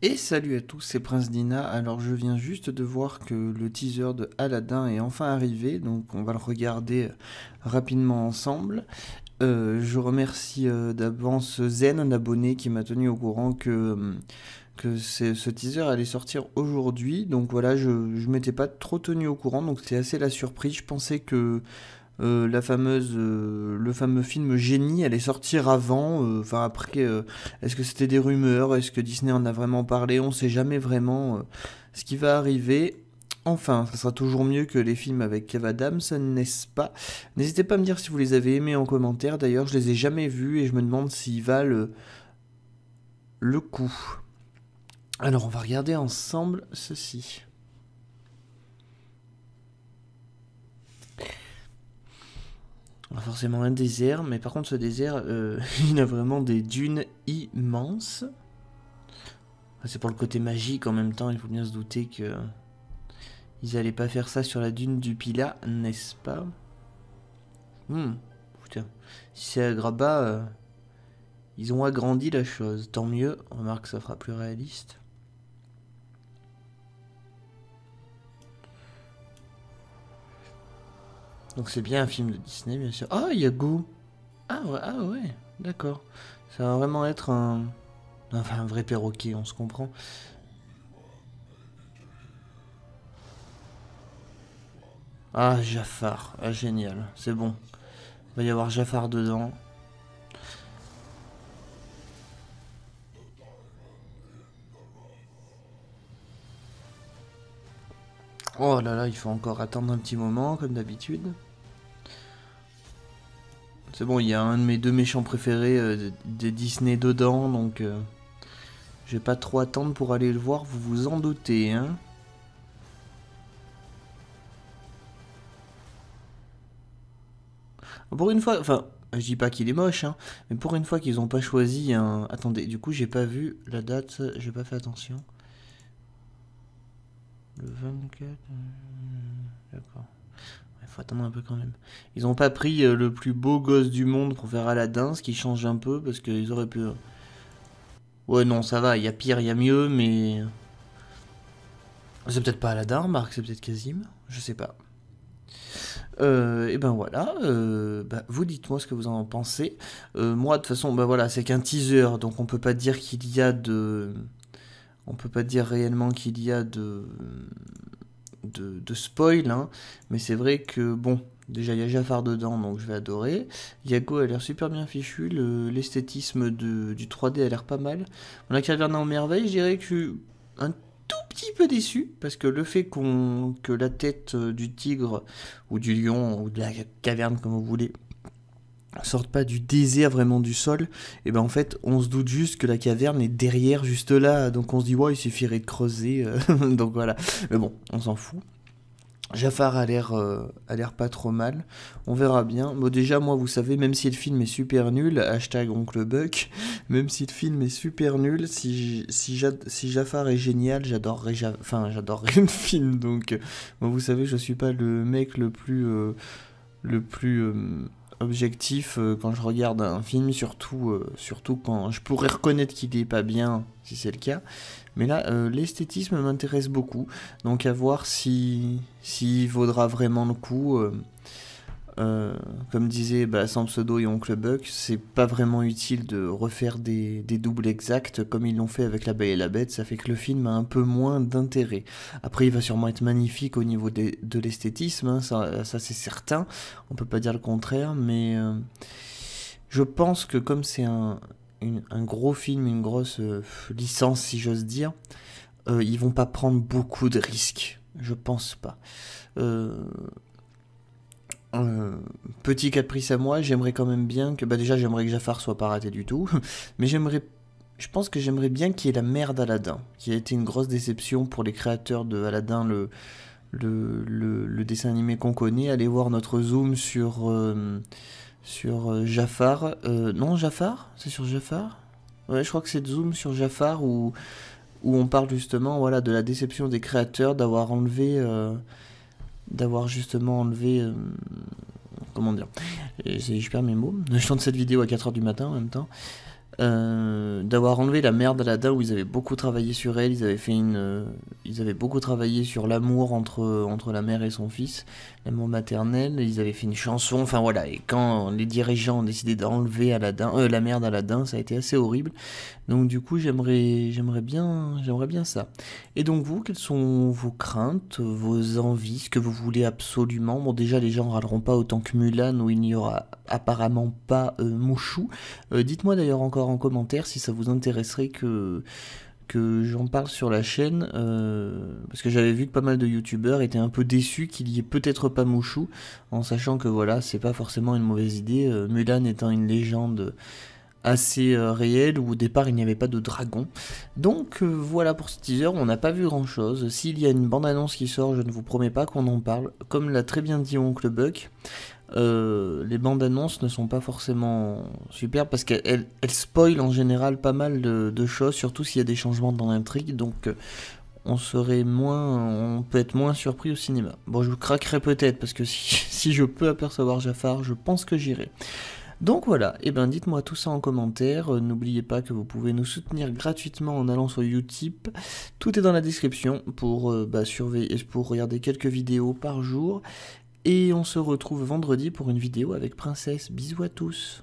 Et salut à tous, c'est Prince Dina. Alors je viens juste de voir que le teaser de Aladdin est enfin arrivé, donc on va le regarder rapidement ensemble. Je remercie d'avance Zen, un abonné, qui m'a tenu au courant que ce teaser allait sortir aujourd'hui. Donc voilà, je ne m'étais pas trop tenu au courant, donc c'était assez la surprise. Je pensais que le fameux film Génie allait sortir avant, enfin après, est-ce que c'était des rumeurs, est-ce que Disney en a vraiment parlé, on sait jamais vraiment ce qui va arriver. Enfin, ça sera toujours mieux que les films avec Kev Adams, n'est-ce pas? N'hésitez pas à me dire si vous les avez aimés en commentaire, d'ailleurs je les ai jamais vus et je me demande s'ils valent le coup. Alors on va regarder ensemble ceci. Forcément un désert, mais par contre ce désert, il a vraiment des dunes immenses. C'est pour le côté magique en même temps, il faut bien se douter que ils allaient pas faire ça sur la dune du Pila, n'est-ce pas? Putain, si c'est Agraba, ils ont agrandi la chose, tant mieux, remarque ça fera plus réaliste. Donc c'est bien un film de Disney, bien sûr. Ah, Iago. Ah ouais, d'accord. Ça va vraiment être un vrai perroquet, on se comprend. Ah, Jafar. Ah, génial. C'est bon. Il va y avoir Jafar dedans. Oh là là, il faut encore attendre un petit moment, comme d'habitude. C'est bon, il y a un de mes deux méchants préférés des Disney dedans, donc je vais pas trop attendre pour aller le voir, vous vous en doutez, hein. Pour une fois, enfin, je dis pas qu'il est moche, hein, mais pour une fois qu'ils ont pas choisi un... Attendez, du coup, j'ai pas vu la date, j'ai pas fait attention. Le 24... D'accord. Il faut attendre un peu quand même. Ils n'ont pas pris le plus beau gosse du monde pour faire Aladdin, ce qui change un peu, parce qu'ils auraient pu... Ouais, non, ça va, il y a pire, il y a mieux, mais... C'est peut-être pas Aladdin, Marc, c'est peut-être Kazim, je sais pas. Et ben voilà, vous dites-moi ce que vous en pensez. Moi, de toute façon, ben voilà, c'est qu'un teaser, donc on peut pas dire qu'il y a de... On peut pas dire réellement qu'il y a de spoil, hein, mais c'est vrai que, bon, déjà il y a Jafar dedans, donc je vais adorer. Iago a l'air super bien fichu, l'esthétisme du 3D a l'air pas mal. On a qu'à regarder en merveille, je dirais que je suis un tout petit peu déçu, parce que le fait que la tête du tigre, ou du lion, ou de la caverne, comme vous voulez, sortent pas du désert vraiment du sol, et ben en fait on se doute juste que la caverne est derrière juste là, donc on se dit ouais il suffirait de creuser, donc voilà, mais bon on s'en fout. Jafar a l'air pas trop mal, on verra bien. Bon déjà moi vous savez, même si le film est super nul, hashtag Oncle Buck, même si le film est super nul, si Jafar est génial, j'adorerais le film, donc bon, vous savez je suis pas le mec le plus objectif quand je regarde un film, surtout quand je pourrais reconnaître qu'il n'est pas bien, si c'est le cas. Mais là, l'esthétisme m'intéresse beaucoup, donc à voir s'il vaudra vraiment le coup. Comme disait Sans Pseudo et Oncle Buck, c'est pas vraiment utile de refaire des doubles exacts comme ils l'ont fait avec La Belle et la Bête, ça fait que le film a un peu moins d'intérêt. Après il va sûrement être magnifique au niveau de l'esthétisme, hein, ça c'est certain, on peut pas dire le contraire, mais je pense que comme c'est un gros film, une grosse licence si j'ose dire, ils vont pas prendre beaucoup de risques, je pense pas. Petit caprice à moi, j'aimerais quand même bien que... Bah déjà j'aimerais que Jafar soit pas raté du tout, mais j'aimerais... Je pense que j'aimerais bien qu'il y ait la mère d'Aladdin, qui a été une grosse déception pour les créateurs de Aladdin, le dessin animé qu'on connaît. Allez voir notre zoom sur Jafar. Non, Jafar? C'est sur Jafar? Ouais, je crois que c'est de zoom sur Jafar où on parle justement voilà, de la déception des créateurs d'avoir enlevé... comment dire, je perds mes mots, je chante cette vidéo à 4 h du matin en même temps, d'avoir enlevé la merde d'Aladin où ils avaient beaucoup travaillé sur elle, ils avaient beaucoup travaillé sur l'amour entre la mère et son fils, l'amour maternel, ils avaient fait une chanson, enfin voilà, et quand les dirigeants ont décidé d'enlever la mère d'Aladin, ça a été assez horrible, donc du coup j'aimerais bien ça. Et donc vous, quelles sont vos craintes, vos envies, ce que vous voulez absolument? Bon, déjà les gens râleront pas autant que Mulan où il n'y aura apparemment pas Mouchou. Dites-moi d'ailleurs encore en commentaire si ça vous intéresserait que j'en parle sur la chaîne, parce que j'avais vu que pas mal de youtubeurs étaient un peu déçus qu'il y ait peut-être pas Mouchou, en sachant que voilà, c'est pas forcément une mauvaise idée, Mulan étant une légende assez réelle, où au départ il n'y avait pas de dragon. Donc voilà pour ce teaser, on n'a pas vu grand chose, s'il y a une bande-annonce qui sort, je ne vous promets pas qu'on en parle, comme l'a très bien dit Oncle Buck. Les bandes annonces ne sont pas forcément super parce qu'elles spoilent en général pas mal de choses, surtout s'il y a des changements dans l'intrigue, donc on peut être moins surpris au cinéma. Bon, je vous craquerai peut-être parce que si je peux apercevoir Jafar, je pense que j'irai. Donc voilà, et ben dites-moi tout ça en commentaire, n'oubliez pas que vous pouvez nous soutenir gratuitement en allant sur Utip, tout est dans la description pour regarder quelques vidéos par jour. Et on se retrouve vendredi pour une vidéo avec Princesse. Bisous à tous.